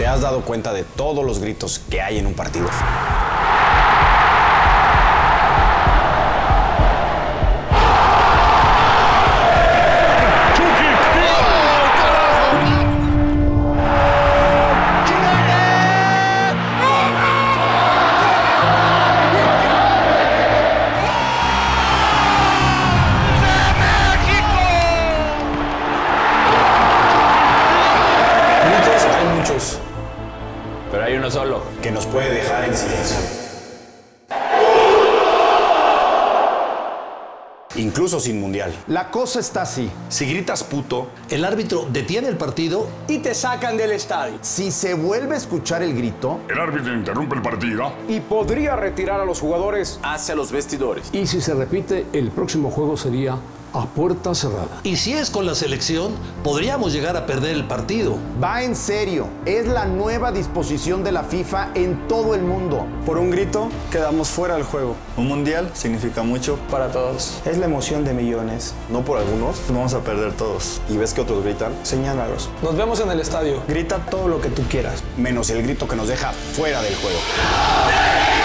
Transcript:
¿Te has dado cuenta de todos los gritos que hay en un partido? Pero hay uno solo que nos puede dejar en silencio. Incluso sin mundial. La cosa está así. Si gritas puto, el árbitro detiene el partido y te sacan del estadio. Si se vuelve a escuchar el grito, el árbitro interrumpe el partido y podría retirar a los jugadores hacia los vestidores. Y si se repite, el próximo juego sería a puerta cerrada. Y si es con la selección, podríamos llegar a perder el partido. Va en serio. Es la nueva disposición de la FIFA en todo el mundo. Por un grito, quedamos fuera del juego. Un mundial significa mucho para todos. Es la emoción de millones. No por algunos, vamos a perder todos. ¿Y ves que otros gritan? Señálalos. Nos vemos en el estadio. Grita todo lo que tú quieras. Menos el grito que nos deja fuera del juego.